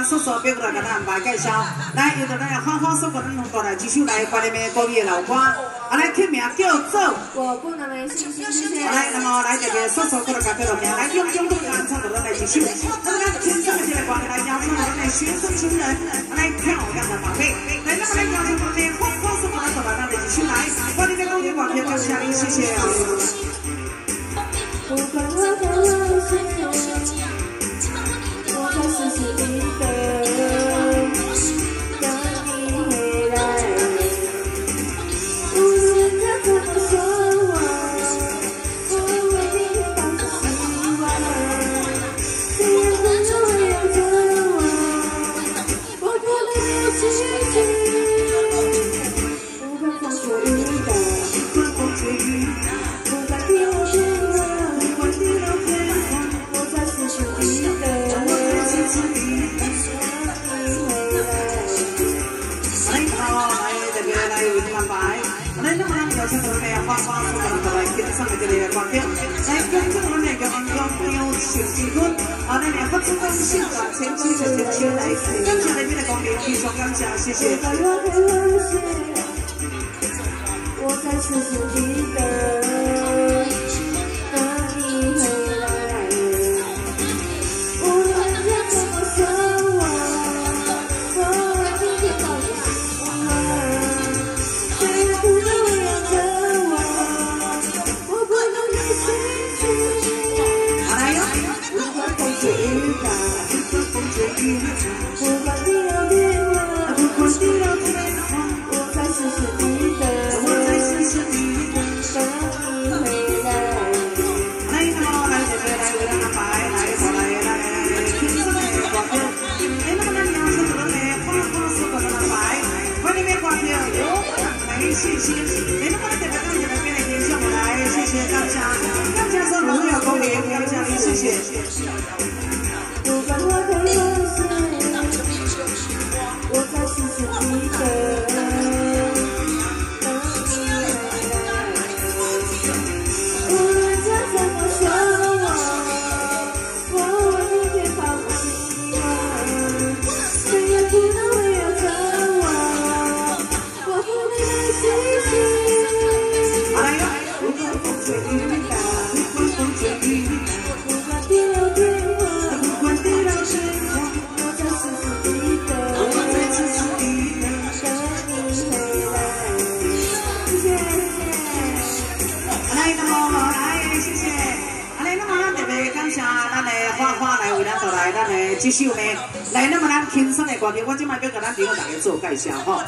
啊，叔叔别过来给咱来介绍，来有的咱要好好说过咱中国来几首来关于咩国语的老歌，啊来听名叫做。我不能没信心，谢谢。来，那么来这个叔叔过来给咱名，来用中国人唱的咱来几首，那么听这些的歌来教我们的学生情人来漂亮的宝贝，来那么来教我们的好好说过咱中国来几首来，我这个东西往前走下来，谢谢啊。我。 这首呢，来，那么咱轻松的歌曲，我今摆要给咱朋友大家做介绍吼。